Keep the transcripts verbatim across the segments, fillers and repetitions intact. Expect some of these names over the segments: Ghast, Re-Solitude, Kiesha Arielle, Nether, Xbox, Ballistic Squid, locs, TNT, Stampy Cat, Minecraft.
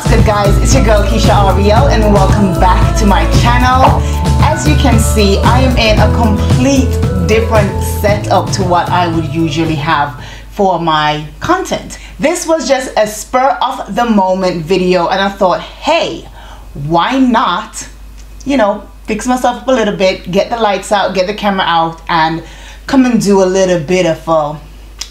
What's good, guys? It's your girl Kiesha Arielle, and welcome back to my channel. As you can see, I am in a complete different setup to what I would usually have for my content. This was just a spur of the moment video, and I thought, hey, why not, you know, fix myself up a little bit, get the lights out, get the camera out, and come and do a little bit of a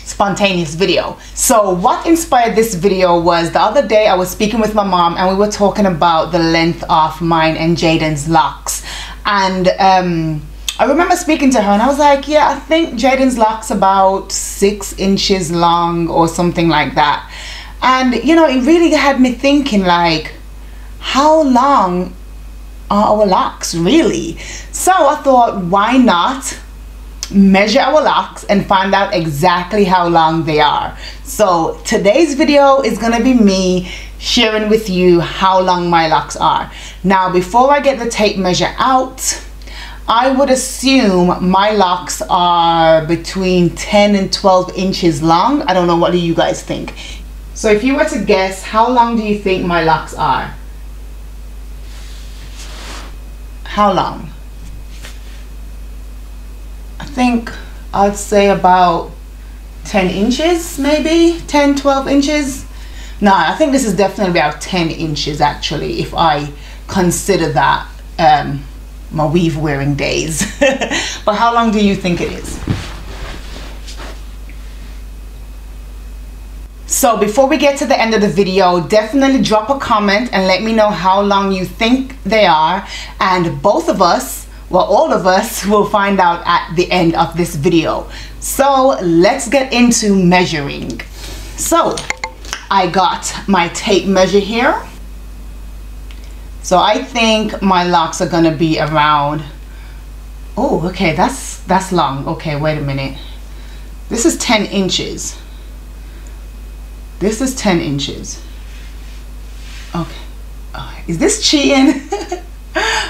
spontaneous video. So what inspired this video was the other day I was speaking with my mom and we were talking about the length of mine and Jaden's locks, and um, I remember speaking to her and I was like, yeah, I think Jaden's locks about six inches long or something like that. And you know, it really had me thinking, like, how long are our locks really? So I thought, why not measure our locks and find out exactly how long they are. So today's video is gonna be me sharing with you how long my locks are. Now, before I get the tape measure out, I would assume my locks are between ten and twelve inches long. I don't know, what do you guys think? So if you were to guess, how long do you think my locks are? How long? I think I'd say about ten inches, maybe ten, twelve inches. No, I think this is definitely about ten inches actually, if I consider that um, my weave wearing days. But how long do you think it is? So before we get to the end of the video, definitely drop a comment and let me know how long you think they are, and both of us, well, all of us will find out at the end of this video. So let's get into measuring. So I got my tape measure here. So I think my locks are gonna be around, oh, okay, that's, that's long. Okay, wait a minute. This is ten inches. This is ten inches. Okay. Oh, is this cheating?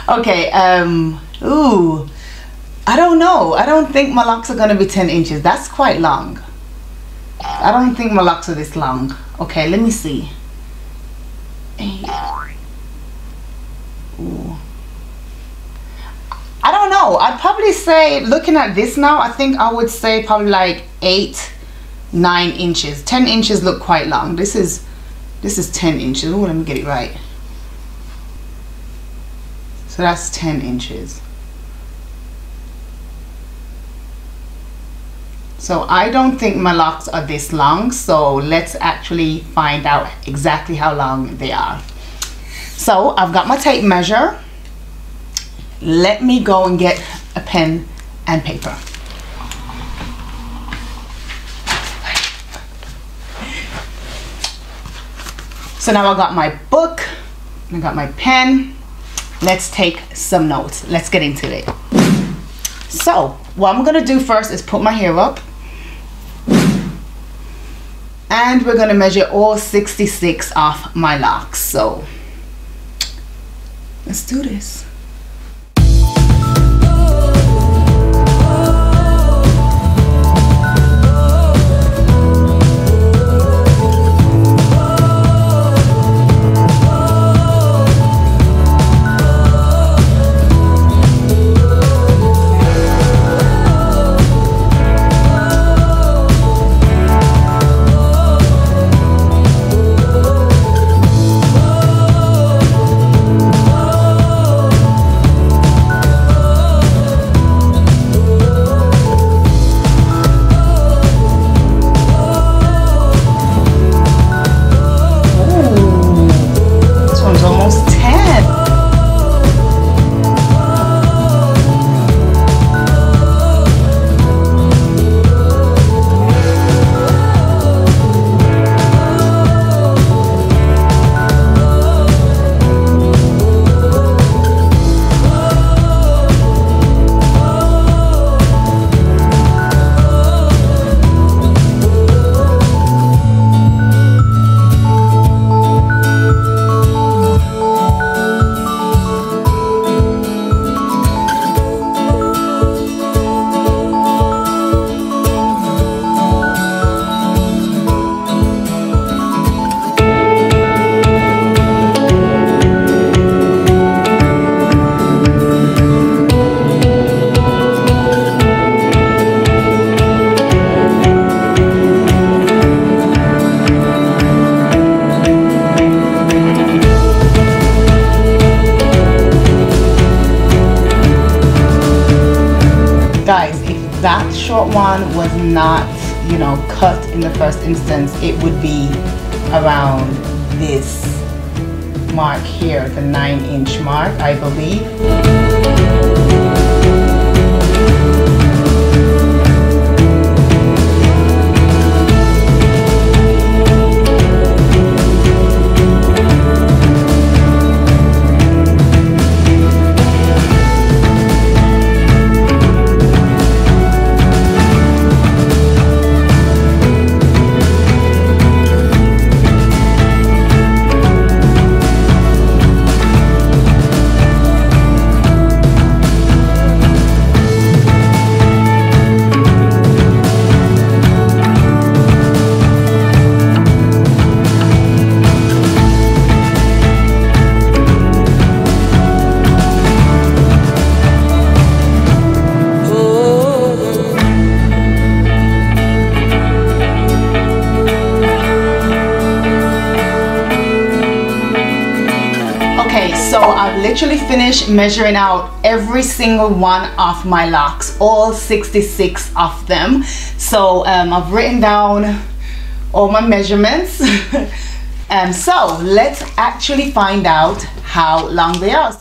Okay. Um, ooh, I don't know. I don't think my locks are going to be ten inches. That's quite long. I don't think my locks are this long. Okay, let me see. Ooh. I don't know. I'd probably say, looking at this now, I think I would say probably like eight, nine inches. ten inches look quite long. This is this is ten inches. Oh, let me get it right. So that's ten inches. So I don't think my locks are this long, so let's actually find out exactly how long they are. So I've got my tape measure. Let me go and get a pen and paper. So now I got my book, I got my pen. Let's take some notes. Let's get into it. So what I'm gonna do first is put my hair up, and we're gonna measure all sixty-six of my locks. So let's do this. short one was not, you know, cut in the first instance, it would be around this mark here, the nine inch mark, I believe. So I've literally finished measuring out every single one of my locks, all sixty-six of them. So um, I've written down all my measurements. And so let's actually find out how long they are.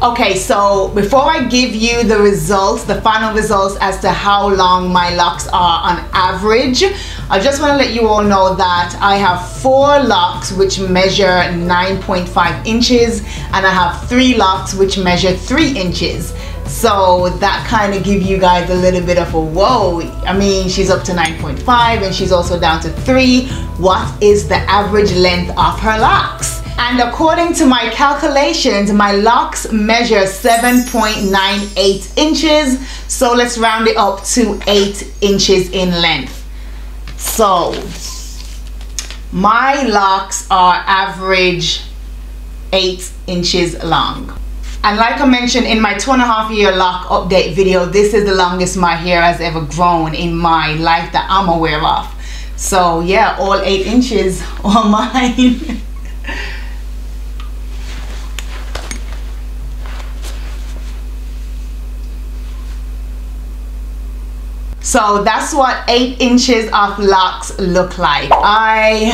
Okay, so before I give you the results, the final results as to how long my locks are on average, I just want to let you all know that I have four locks which measure nine point five inches and I have three locks which measure three inches. So that kind of give you guys a little bit of a whoa. I mean, she's up to nine point five and she's also down to three. What is the average length of her locks? And according to my calculations, my locks measure seven point nine eight inches. So let's round it up to eight inches in length. So my locks are average eight inches long. And like I mentioned in my two and a half year lock update video, this is the longest my hair has ever grown in my life that I'm aware of. So yeah, all eight inches are mine. So that's what eight inches of locks look like. I,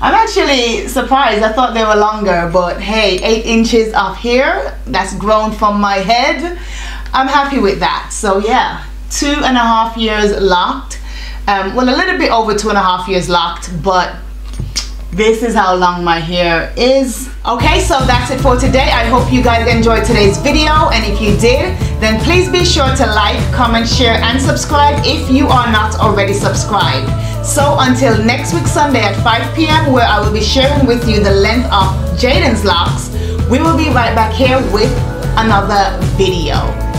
I'm actually surprised. I thought they were longer, but hey, eight inches of hair that's grown from my head. I'm happy with that. So yeah, two and a half years locked. Um, well, a little bit over two and a half years locked, but this is how long my hair is. Okay, so that's it for today. I hope you guys enjoyed today's video, and if you did, then please be sure to like, comment, share, and subscribe if you are not already subscribed. So until next week Sunday at five P M where I will be sharing with you the length of Jaden's locks, we will be right back here with another video.